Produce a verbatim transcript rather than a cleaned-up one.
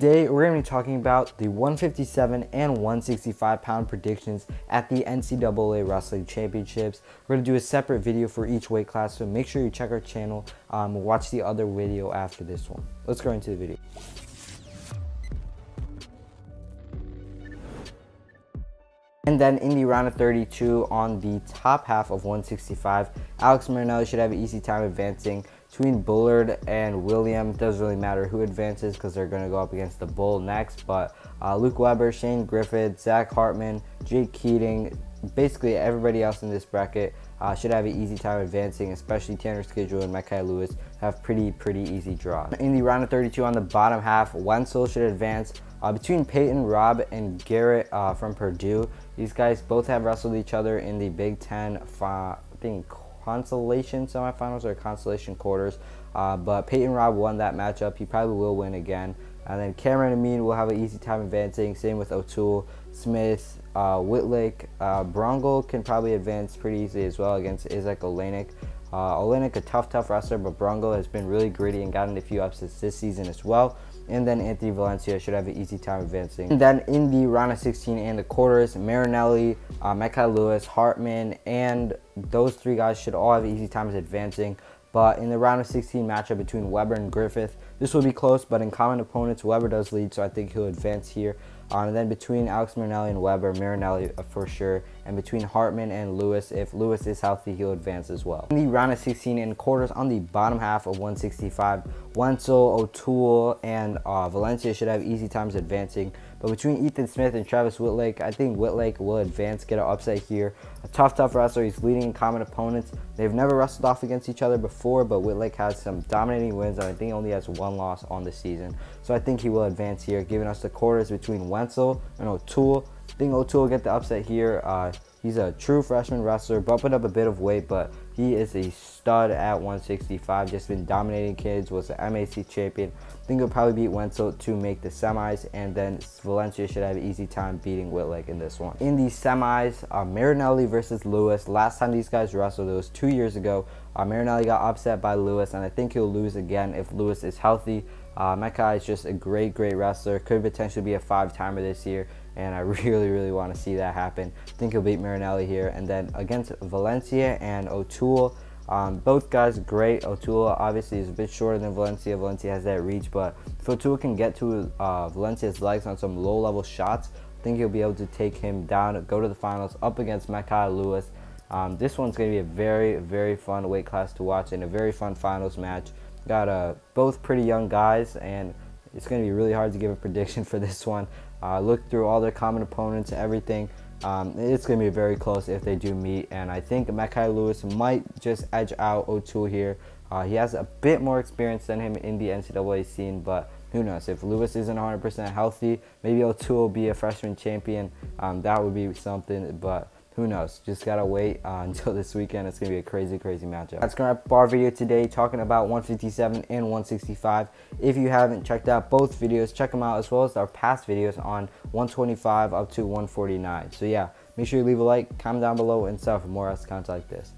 Today, we're going to be talking about the one fifty-seven and one sixty-five pound predictions at the N C double A Wrestling Championships. We're going to do a separate video for each weight class, so make sure you check our channel, um, watch the other video after this one. Let's go into the video. And then in the round of thirty-two, on the top half of one sixty-five, Alex Marinelli should have an easy time advancing. Between Bullard and William, doesn't really matter who advances because they're going to go up against the Bull next. But uh, Luke Weber, Shane Griffith, Zach Hartman, Jake Keating, basically everybody else in this bracket uh, should have an easy time advancing, especially Tanner Skidule and Mekhi Lewis have pretty, pretty easy draws. In the round of thirty-two, on the bottom half, Wenzel should advance. Uh, between Peyton Robb and Garrett uh, from Purdue, these guys both have wrestled each other in the Big Ten, I think, consolation semifinals or consolation quarters, uh, but Peyton Robb won that matchup. He probably will win again. And then Cameron Amin will have an easy time advancing. Same with O'Toole, Smith, uh, Wittlake. Uh, Brongle can probably advance pretty easily as well against Isaac Olenek. Uh, Olenek, a tough, tough wrestler, but Brongle has been really gritty and gotten a few upsets this season as well. And then Anthony Valencia should have an easy time advancing. And then in the round of sixteen and the quarters, Marinelli, uh, Mekhi Lewis, Hartman, and those three guys should all have easy times advancing. But in the round of sixteen matchup between Weber and Griffith, this will be close, but in common opponents, Weber does lead, so I think he'll advance here. Uh, and then between Alex Marinelli and Weber, Marinelli uh, for sure. And between Hartman and Lewis, if Lewis is healthy, he'll advance as well. In the round of sixteen and quarters, on the bottom half of one sixty-five, Wenzel, O'Toole, and uh, Valencia should have easy times advancing. But between Ethan Smith and Travis Wittlake, I think Wittlake will advance, get an upset here. A tough, tough wrestler. He's leading common opponents. They've never wrestled off against each other before, but Wittlake has some dominating wins, and I think he only has one loss on the season. So I think he will advance here, giving us the quarters between Wenzel and O'Toole. I think O'Toole will get the upset here. Uh, he's a true freshman wrestler, bumping up a bit of weight, but he is a stud at one sixty-five, just been dominating kids, was an M A C champion. I think he'll probably beat Wenzel to make the semis, and then Valencia should have an easy time beating Wittlake in this one. In the semis, uh, Marinelli versus Lewis. Last time these guys wrestled, it was two years ago. Uh, Marinelli got upset by Lewis, and I think he'll lose again if Lewis is healthy. Uh, Mekhi is just a great, great wrestler, could potentially be a five-timer this year, and I really, really want to see that happen. I think he'll beat Marinelli here. And then against Valencia and O'Toole, um, both guys great. O'Toole obviously is a bit shorter than Valencia. Valencia has that reach, but if O'Toole can get to uh, Valencia's legs on some low-level shots, I think he'll be able to take him down, go to the finals up against Mekhi Lewis. Um, this one's going to be a very, very fun weight class to watch and a very fun finals match. Got uh, both pretty young guys, and it's going to be really hard to give a prediction for this one. Uh, look through all their common opponents, everything. Um, it's going to be very close if they do meet, and I think Mekhi Lewis might just edge out O'Toole here. Uh, he has a bit more experience than him in the N C double A scene, but who knows? If Lewis isn't one hundred percent healthy, maybe O'Toole will be a freshman champion. Um, that would be something, but who knows? Just gotta wait uh, until this weekend. It's gonna be a crazy, crazy matchup. That's gonna wrap up our video today, talking about one fifty-seven and one sixty-five. If you haven't checked out both videos, check them out, as well as our past videos on one twenty-five up to one forty-nine. So yeah, make sure you leave a like, comment down below, and sub for more S content like this.